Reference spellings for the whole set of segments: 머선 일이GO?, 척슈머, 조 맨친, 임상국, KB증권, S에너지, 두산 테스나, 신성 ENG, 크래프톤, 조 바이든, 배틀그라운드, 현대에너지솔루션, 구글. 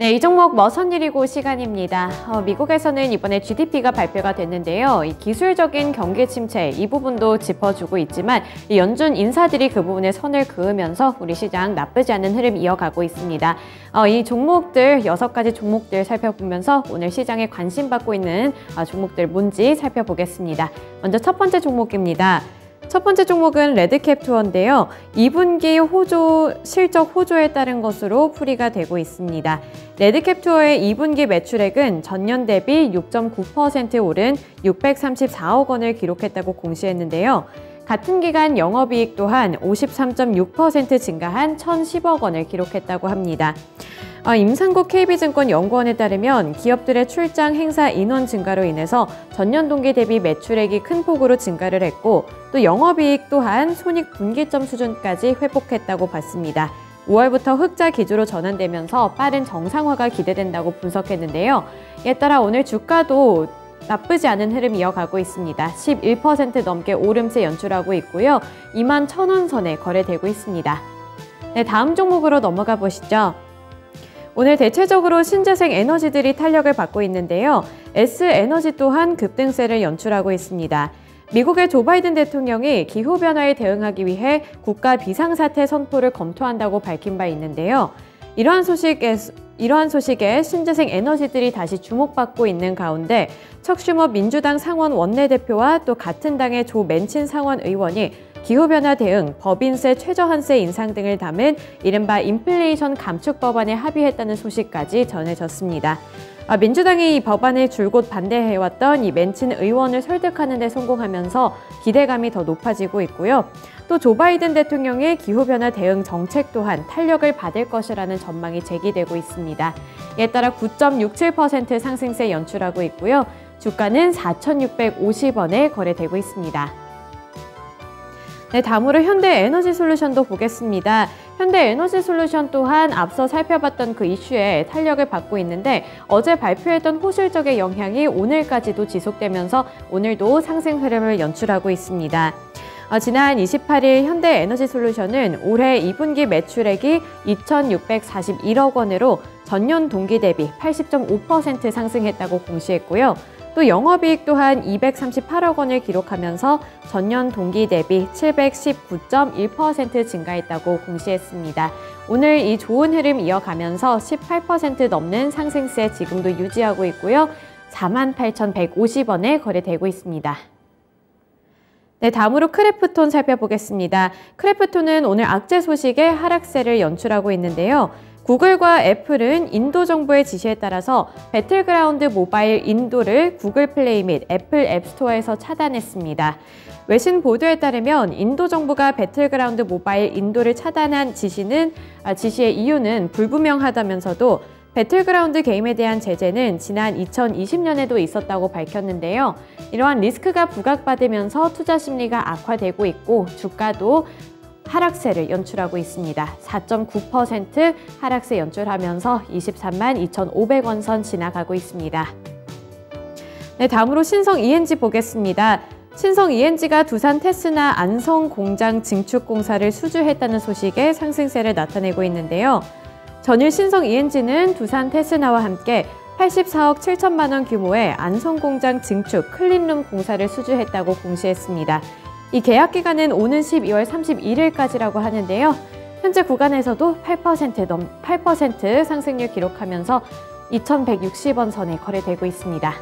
네, 이 종목 머선 일이고 시간입니다. 미국에서는 이번에 GDP가 발표가 됐는데요. 이 기술적인 경기 침체 이 부분도 짚어주고 있지만 이 연준 인사들이 그 부분에 선을 그으면서 우리 시장 나쁘지 않은 흐름 이어가고 있습니다. 이 종목들 6가지 종목들 살펴보면서 오늘 시장에 관심받고 있는 종목들 뭔지 살펴보겠습니다. 먼저 첫 번째 종목입니다. 첫 번째 종목은 레드캡투어인데요. 2분기 호조 실적 호조에 따른 것으로 풀이가 되고 있습니다. 레드캡투어의 2분기 매출액은 전년 대비 6.9% 오른 634억 원을 기록했다고 공시했는데요. 같은 기간 영업이익 또한 53.6% 증가한 1,010억 원을 기록했다고 합니다. 임상국 KB증권 연구원에 따르면 기업들의 출장 행사 인원 증가로 인해서 전년 동기 대비 매출액이 큰 폭으로 증가를 했고 또 영업이익 또한 손익분기점 수준까지 회복했다고 봤습니다. 5월부터 흑자 기조로 전환되면서 빠른 정상화가 기대된다고 분석했는데요. 이에 따라 오늘 주가도 나쁘지 않은 흐름 이어가고 있습니다. 11% 넘게 오름세 연출하고 있고요. 21,000원 선에 거래되고 있습니다. 네, 다음 종목으로 넘어가 보시죠. 오늘 대체적으로 신재생 에너지들이 탄력을 받고 있는데요. S에너지 또한 급등세를 연출하고 있습니다. 미국의 조 바이든 대통령이 기후변화에 대응하기 위해 국가 비상사태 선포를 검토한다고 밝힌 바 있는데요. 이러한 소식에 신재생 에너지들이 다시 주목받고 있는 가운데 척슈머 민주당 상원 원내대표와 또 같은 당의 조 맨친 상원 의원이 기후변화 대응, 법인세, 최저한세 인상 등을 담은 이른바 인플레이션 감축 법안에 합의했다는 소식까지 전해졌습니다. 민주당이 이 법안에 줄곧 반대해왔던 이 맨친 의원을 설득하는 데 성공하면서 기대감이 더 높아지고 있고요. 또 조 바이든 대통령의 기후변화 대응 정책 또한 탄력을 받을 것이라는 전망이 제기되고 있습니다. 이에 따라 9.67% 상승세 연출하고 있고요. 주가는 4,650원에 거래되고 있습니다. 네, 다음으로 현대에너지솔루션도 보겠습니다. 현대에너지솔루션 또한 앞서 살펴봤던 그 이슈에 탄력을 받고 있는데 어제 발표했던 호실적의 영향이 오늘까지도 지속되면서 오늘도 상승 흐름을 연출하고 있습니다. 지난 28일 현대에너지솔루션은 올해 2분기 매출액이 2,641억 원으로 전년 동기 대비 80.5% 상승했다고 공시했고요. 또 영업이익 또한 238억 원을 기록하면서 전년 동기 대비 719.1% 증가했다고 공시했습니다. 오늘 이 좋은 흐름 이어가면서 18% 넘는 상승세 지금도 유지하고 있고요. 48,150원에 거래되고 있습니다. 네, 다음으로 크래프톤 살펴보겠습니다. 크래프톤은 오늘 악재 소식에 하락세를 연출하고 있는데요. 구글과 애플은 인도 정부의 지시에 따라서 배틀그라운드 모바일 인도를 구글 플레이 및 애플 앱스토어에서 차단했습니다. 외신 보도에 따르면 인도 정부가 배틀그라운드 모바일 인도를 차단한 지시의 이유는 불분명하다면서도 배틀그라운드 게임에 대한 제재는 지난 2020년에도 있었다고 밝혔는데요. 이러한 리스크가 부각받으면서 투자 심리가 악화되고 있고 주가도 하락세를 연출하고 있습니다. 4.9% 하락세 연출하면서 232,500원 선 지나가고 있습니다. 네, 다음으로 신성 ENG 보겠습니다. 신성 ENG가 두산 테스나 안성 공장 증축 공사를 수주했다는 소식에 상승세를 나타내고 있는데요. 전일 신성 ENG는 두산 테스나와 함께 84억 7천만 원 규모의 안성 공장 증축 클린룸 공사를 수주했다고 공시했습니다. 이 계약 기간은 오는 12월 31일까지라고 하는데요. 현재 구간에서도 8% 상승률 기록하면서 2,160원 선에 거래되고 있습니다.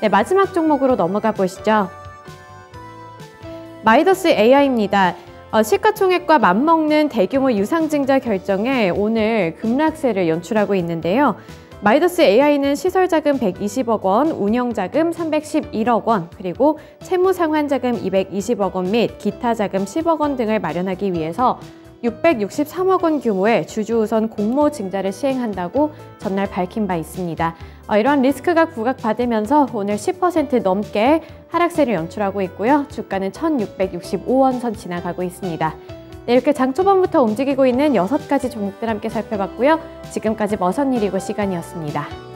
네, 마지막 종목으로 넘어가 보시죠. 마이더스 AI입니다. 시가총액과 맞먹는 대규모 유상증자 결정에 오늘 급락세를 연출하고 있는데요. 마이더스 AI는 시설자금 120억 원, 운영자금 311억 원, 그리고 채무상환자금 220억 원 및 기타자금 10억 원 등을 마련하기 위해서 663억 원 규모의 주주우선 공모 증자를 시행한다고 전날 밝힌 바 있습니다. 이러한 리스크가 부각받으면서 오늘 10% 넘게 하락세를 연출하고 있고요. 주가는 1,665원 선 지나가고 있습니다. 네, 이렇게 장 초반부터 움직이고 있는 6가지 종목들 함께 살펴봤고요. 지금까지 머선일이고 시간이었습니다.